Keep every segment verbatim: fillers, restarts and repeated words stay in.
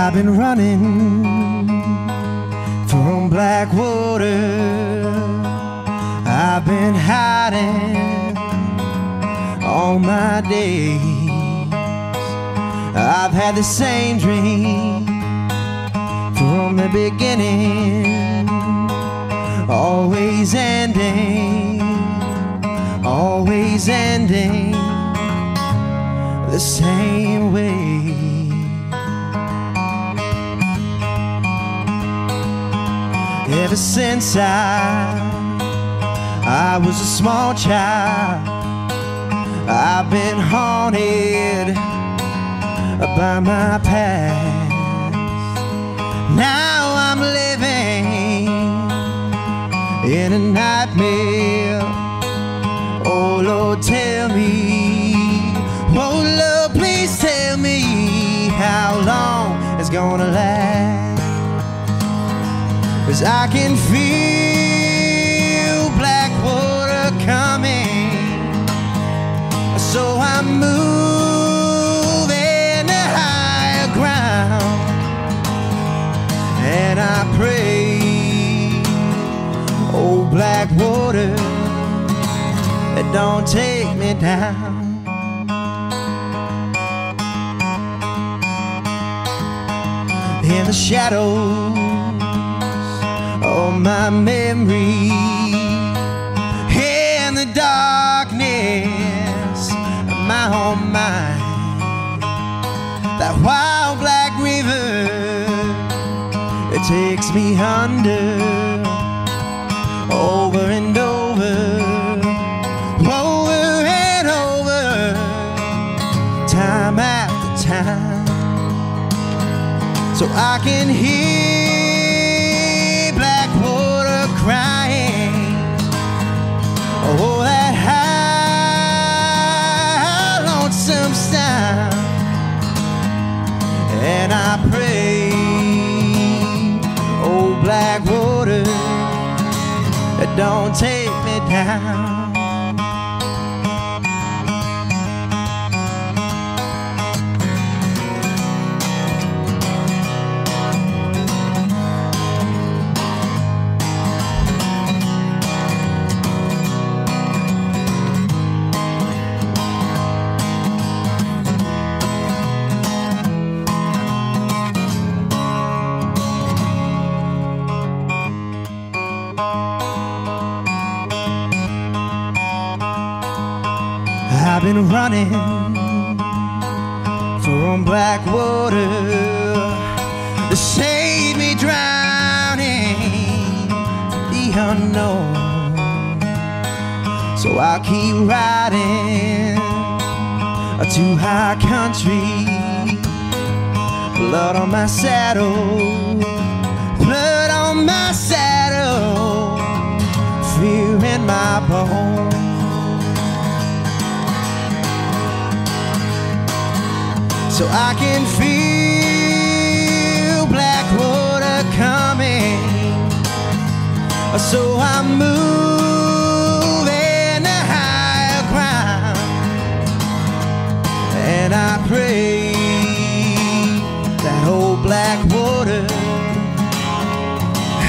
I've been running from Blackwater. I've been hiding all my days. I've had the same dream from the beginning, always ending, always ending the same way. Ever since I, I was a small child, I've been haunted by my past. Now I'm living in a nightmare. Oh Lord, tell me, oh Lord, please tell me how long it's gonna last. 'Cause I can feel black water coming, so I'm moving to higher ground, and I pray, oh black water, that don't take me down. In the shadows, oh, my memory, in the darkness of my own mind, that wild black river, it takes me under, over and over, over and over, time after time, so I can hear crying, oh that high lonesome sound, and I pray, oh black water, that don't take me down. I've been running from Blackwater, to save me drowning the unknown. So I'll keep riding to high country, blood on my saddle, blood on my saddle, fear in my bones. So I can feel black water coming, so I'm moving to higher ground, and I pray that old black water,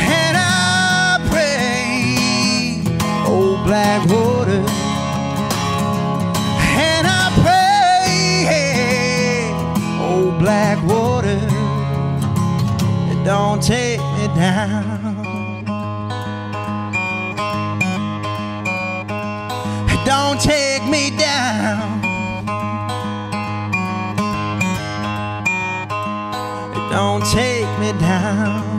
and I pray old black water, and I pray black water, it don't take me down. It don't take me down. It don't take me down.